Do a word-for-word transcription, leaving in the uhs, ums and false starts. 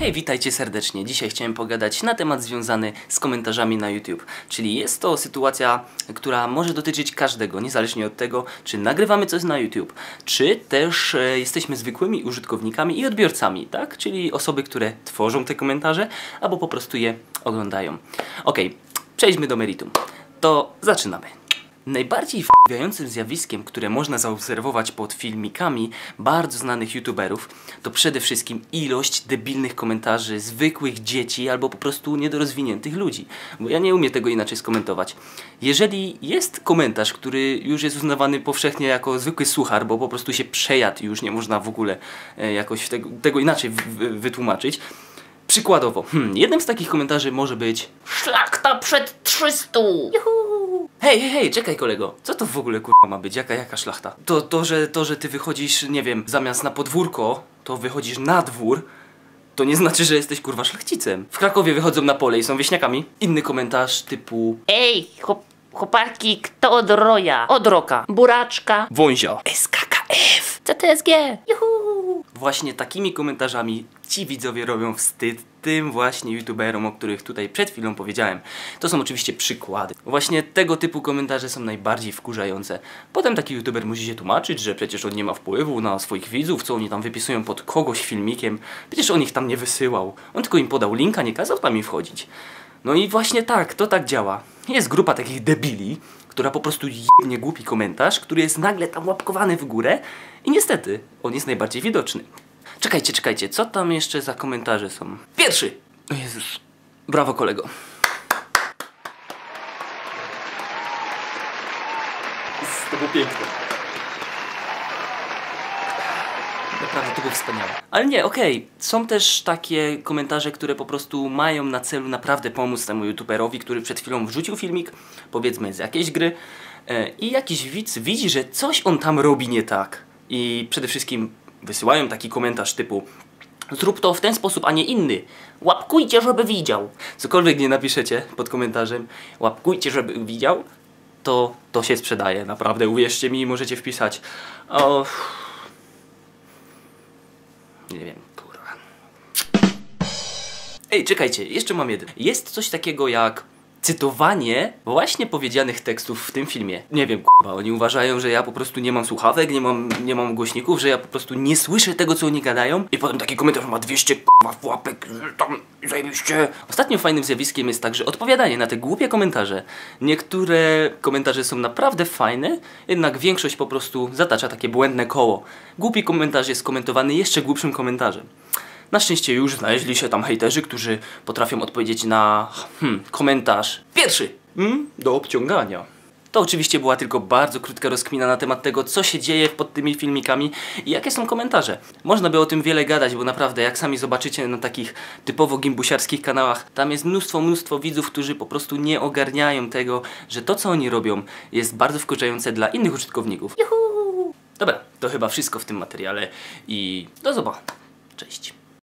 Hej, witajcie serdecznie. Dzisiaj chciałem pogadać na temat związany z komentarzami na YouTube. Czyli jest to sytuacja, która może dotyczyć każdego, niezależnie od tego, czy nagrywamy coś na YouTube, czy też e, jesteśmy zwykłymi użytkownikami i odbiorcami, tak? Czyli osoby, które tworzą te komentarze, albo po prostu je oglądają. Ok, przejdźmy do meritum. To zaczynamy. Najbardziej wkurwiającym zjawiskiem, które można zaobserwować pod filmikami bardzo znanych youtuberów, to przede wszystkim ilość debilnych komentarzy zwykłych dzieci albo po prostu niedorozwiniętych ludzi. Bo ja nie umiem tego inaczej skomentować. Jeżeli jest komentarz, który już jest uznawany powszechnie jako zwykły suchar, bo po prostu się przejadł i już nie można w ogóle e, jakoś tego, tego inaczej w, w, wytłumaczyć. Przykładowo, hmm, jednym z takich komentarzy może być Szlachta przed trzystu! Juhu! Hej, hej, hej, czekaj kolego, co to w ogóle kurwa ma być? Jaka, jaka szlachta? To, to, że, to, że ty wychodzisz, nie wiem, zamiast na podwórko, to wychodzisz na dwór, to nie znaczy, że jesteś kurwa szlachcicem. W Krakowie wychodzą na pole i są wieśniakami. Inny komentarz typu Ej, chop, chłopaki, kto od roja? Od roka, buraczka, wązia, S K K F, C T S G, juhu! Właśnie takimi komentarzami ci widzowie robią wstyd tym właśnie youtuberom, o których tutaj przed chwilą powiedziałem. To są oczywiście przykłady. Właśnie tego typu komentarze są najbardziej wkurzające. Potem taki youtuber musi się tłumaczyć, że przecież on nie ma wpływu na swoich widzów, co oni tam wypisują pod kogoś filmikiem. Przecież on ich tam nie wysyłał. On tylko im podał linka, nie kazał tam im wchodzić. No i właśnie tak, to tak działa. Jest grupa takich debili, która po prostu jebnie głupi komentarz, który jest nagle tam łapkowany w górę i niestety on jest najbardziej widoczny. Czekajcie, czekajcie, co tam jeszcze za komentarze są? Pierwszy! O Jezus, brawo kolego. To było piękne. Naprawdę, to było wspaniałe. Ale nie, okej, okay. Są też takie komentarze, które po prostu mają na celu naprawdę pomóc temu youtuberowi, który przed chwilą wrzucił filmik, powiedzmy z jakiejś gry, e, i jakiś widz widzi, że coś on tam robi nie tak. I przede wszystkim wysyłają taki komentarz typu zrób to w ten sposób, a nie inny. Łapkujcie, żeby widział. Cokolwiek nie napiszecie pod komentarzem łapkujcie, żeby widział, to to się sprzedaje. Naprawdę, uwierzcie mi, możecie wpisać o... nie wiem, kurwa. Ej, czekajcie, jeszcze mam jeden. Jest coś takiego jak cytowanie właśnie powiedzianych tekstów w tym filmie. Nie wiem, kurwa, oni uważają, że ja po prostu nie mam słuchawek, nie mam, nie mam głośników, że ja po prostu nie słyszę tego, co oni gadają. I potem taki komentarz ma dwieście kurwa łapek, tam zajebiście. Ostatnio fajnym zjawiskiem jest także odpowiadanie na te głupie komentarze. Niektóre komentarze są naprawdę fajne, jednak większość po prostu zatacza takie błędne koło. Głupi komentarz jest komentowany jeszcze głupszym komentarzem. Na szczęście już znaleźli się tam hejterzy, którzy potrafią odpowiedzieć na hmm, komentarz pierwszy mm, do obciągania. To oczywiście była tylko bardzo krótka rozkmina na temat tego, co się dzieje pod tymi filmikami i jakie są komentarze. Można by o tym wiele gadać, bo naprawdę, jak sami zobaczycie na takich typowo gimbusiarskich kanałach, tam jest mnóstwo, mnóstwo widzów, którzy po prostu nie ogarniają tego, że to, co oni robią, jest bardzo wkurzające dla innych użytkowników. Juhu! Dobra, to chyba wszystko w tym materiale i do zobaczenia. Cześć.